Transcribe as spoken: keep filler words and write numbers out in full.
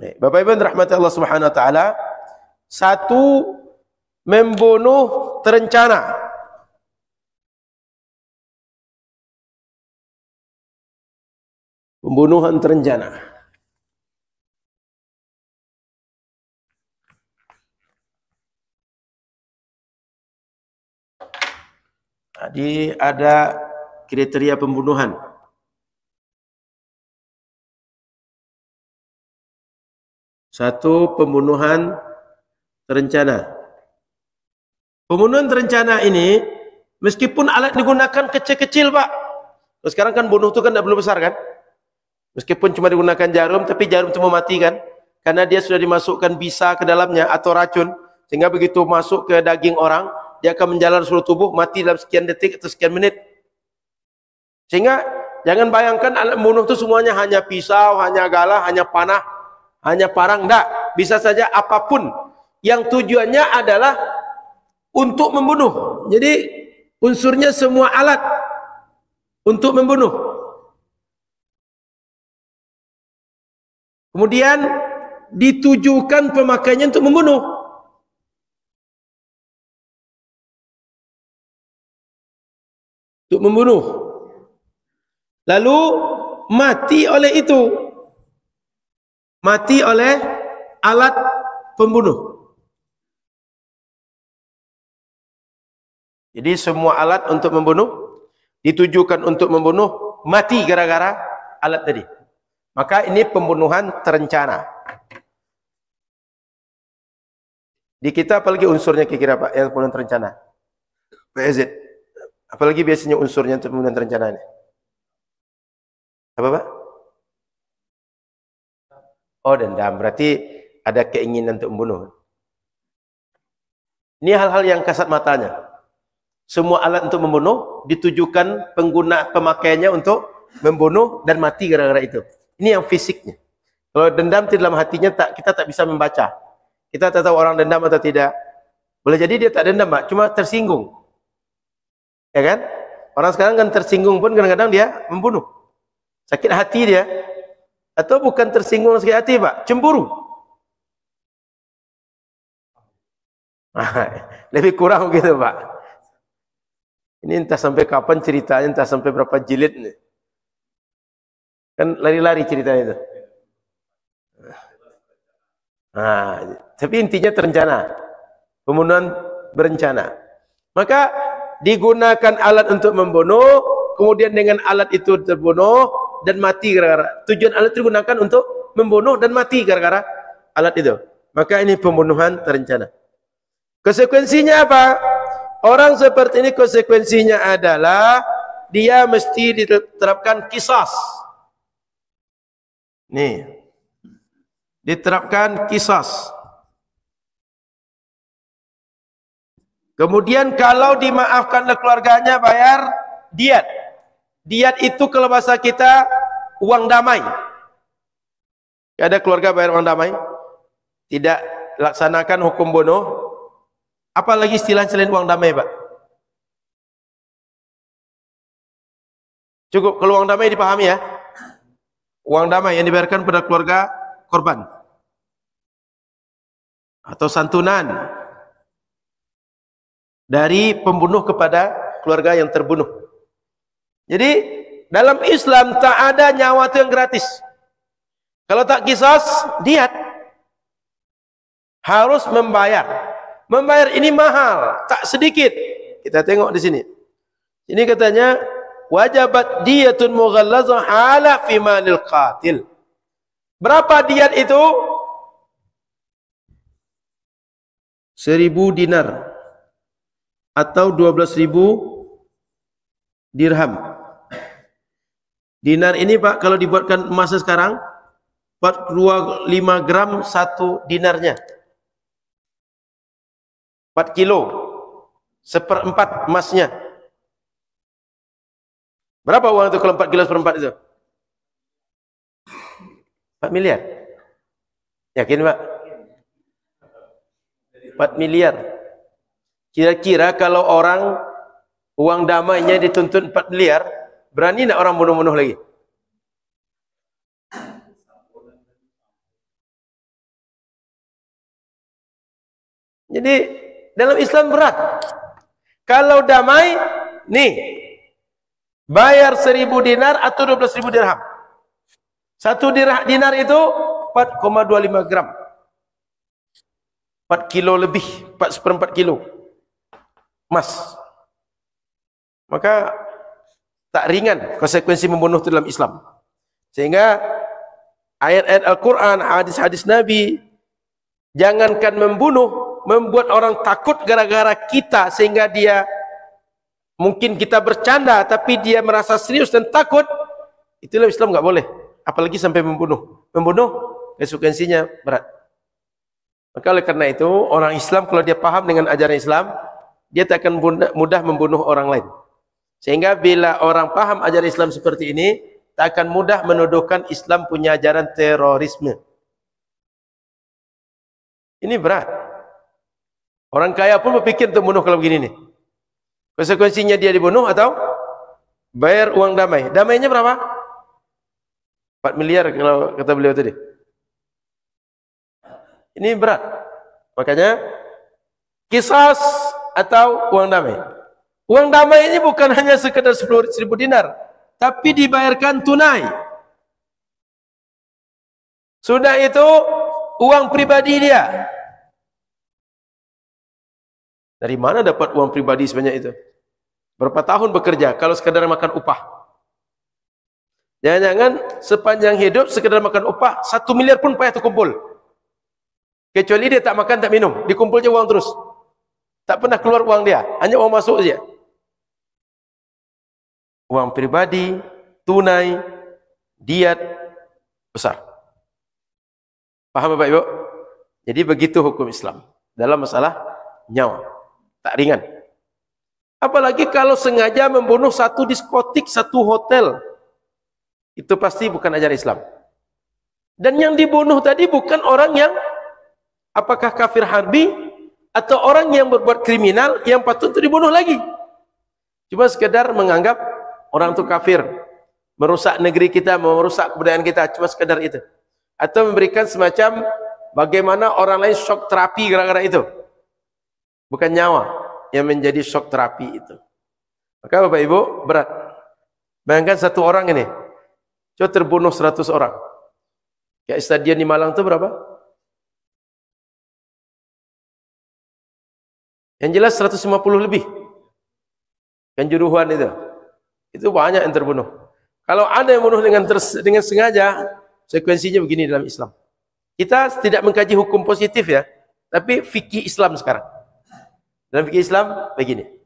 Bapak Ibu rahmati Allah Subhanahu wa taala, satu membunuh terencana. Pembunuhan terencana. Jadi ada kriteria pembunuhan. Satu, pembunuhan terencana. Pembunuhan terencana ini, meskipun alat digunakan kecil-kecil, Pak. Sekarang kan bunuh itu kan tidak perlu besar, kan? Meskipun cuma digunakan jarum, tapi jarum itu mematikan. Karena dia sudah dimasukkan bisa ke dalamnya atau racun. Sehingga begitu masuk ke daging orang, dia akan menjalar seluruh tubuh, mati dalam sekian detik atau sekian menit. Sehingga jangan bayangkan alat membunuh itu semuanya hanya pisau, hanya galah, hanya panah, hanya parang. Tidak, bisa saja apapun yang tujuannya adalah untuk membunuh. Jadi unsurnya semua alat untuk membunuh. Kemudian ditujukan pemakaiannya untuk membunuh. Untuk membunuh, lalu mati oleh itu, mati oleh alat pembunuh. Jadi semua alat untuk membunuh, ditujukan untuk membunuh, mati gara-gara alat tadi. Maka ini pembunuhan terencana. Di kita apalagi unsurnya kira-kira Pak, yang pembunuhan terencana? P Z. Apalagi biasanya unsurnya untuk pembunuhan terencana ini? Apa Pak? Oh, dendam. Berarti ada keinginan untuk membunuh. Ini hal-hal yang kasat matanya. Semua alat untuk membunuh ditujukan pengguna pemakaiannya untuk membunuh dan mati gara-gara itu. Ini yang fisiknya. Kalau dendam di dalam hatinya tak, kita tak bisa membaca. Kita tak tahu orang dendam atau tidak. Boleh jadi dia tak dendam Pak, cuma tersinggung. Ya kan? Orang sekarang kan tersinggung pun kadang-kadang dia membunuh. Sakit hati dia. Atau bukan tersinggung sakit hati Pak, cemburu. Lebih kurang gitu Pak. Ini entah sampai kapan ceritanya, entah sampai berapa jilid nih. Kan lari-lari ceritanya itu. Nah, tapi intinya terencana. Pembunuhan berencana. Maka digunakan alat untuk membunuh, kemudian dengan alat itu terbunuh dan mati gara-gara. Tujuan alat itu digunakan untuk membunuh dan mati gara-gara alat itu. Maka ini pembunuhan terencana. Konsekuensinya apa? Orang seperti ini konsekuensinya adalah dia mesti diterapkan qisas. Nih, diterapkan qisas. Kemudian kalau dimaafkan oleh keluarganya bayar diat. Diat itu kalau bahasa kita uang damai. Ada keluarga bayar uang damai, tidak laksanakan hukum bunuh. Apalagi istilah selain uang damai Pak? Cukup kalau uang damai dipahami ya. Uang damai yang dibayarkan pada keluarga korban. Atau santunan dari pembunuh kepada keluarga yang terbunuh. Jadi dalam Islam tak ada nyawa itu yang gratis. Kalau tak qisas, diat. Harus membayar. Membayar ini mahal, tak sedikit. Kita tengok di sini. Ini katanya wajibat diyatun mughallazah ala fi malil qatil. Berapa diat itu? Seribu dinar. Atau dua belas ribu dirham. Dinar ini Pak, kalau dibuatkan emas sekarang empat puluh lima gram satu dinarnya. empat kilo. Seperempat emasnya. Berapa uang itu kalau empat kilo seperempat itu? empat miliar. Yakin Pak? empat miliar. Kira-kira kalau orang uang damainya dituntut empat miliar, berani tidak orang bunuh-bunuh lagi? Jadi dalam Islam berat. Kalau damai, nih bayar seribu dinar atau dua belas ribu dirham. Satu dinar itu empat koma dua lima gram. empat kilo lebih, empat seperempat kilo emas. Maka tak ringan konsekuensi membunuh itu dalam Islam. Sehingga ayat-ayat Al-Quran, hadis-hadis Nabi, jangankan membunuh, membuat orang takut gara-gara kita, sehingga dia mungkin kita bercanda tapi dia merasa serius dan takut. Itu dalam Islam nggak boleh, apalagi sampai membunuh. Membunuh konsekuensinya berat. Maka oleh karena itu, orang Islam kalau dia paham dengan ajaran Islam, dia tak akan mudah membunuh orang lain. Sehingga bila orang paham ajaran Islam seperti ini, tak akan mudah menuduhkan Islam punya ajaran terorisme. Ini berat. Orang kaya pun berpikir untuk membunuh kalau begini nih. Konsekuensinya dia dibunuh atau bayar uang damai. Damainya berapa? empat miliar kalau kata beliau tadi. Ini berat. Makanya kisas atau uang damai. Uang damai ini bukan hanya sekedar sepuluh ribu dinar, tapi dibayarkan tunai. Sudah itu uang pribadi dia. Dari mana dapat uang pribadi sebanyak itu? Berapa tahun bekerja kalau sekedar makan upah? Jangan-jangan sepanjang hidup sekedar makan upah, satu miliar pun payah terkumpul. Kecuali dia tak makan, tak minum. Dikumpul je uang terus. Tak pernah keluar uang dia. Hanya uang masuk saja. Uang pribadi, tunai, diat, besar. Faham Bapak Ibu? Jadi begitu hukum Islam. Dalam masalah nyawa. Tak ringan. Apalagi kalau sengaja membunuh satu diskotik, satu hotel. Itu pasti bukan ajaran Islam. Dan yang dibunuh tadi bukan orang yang apakah kafir harbi atau orang yang berbuat kriminal yang patut untuk dibunuh lagi. Cuma sekedar menganggap orang itu kafir, merusak negeri kita, merusak kebudayaan kita, cuma sekedar itu. Atau memberikan semacam bagaimana orang lain shock terapi gara-gara itu. Bukan nyawa yang menjadi shock terapi itu. Maka Bapak Ibu berat. Bayangkan satu orang ini, coba terbunuh seratus orang. Kayak stadion di Malang itu berapa? Yang jelas seratus lima puluh lebih. Kanjuruhan itu. Itu banyak yang terbunuh. Kalau ada yang bunuh dengan ters, dengan sengaja, sekuensinya begini dalam Islam. Kita tidak mengkaji hukum positif ya, tapi fikih Islam sekarang. Dalam fikih Islam begini.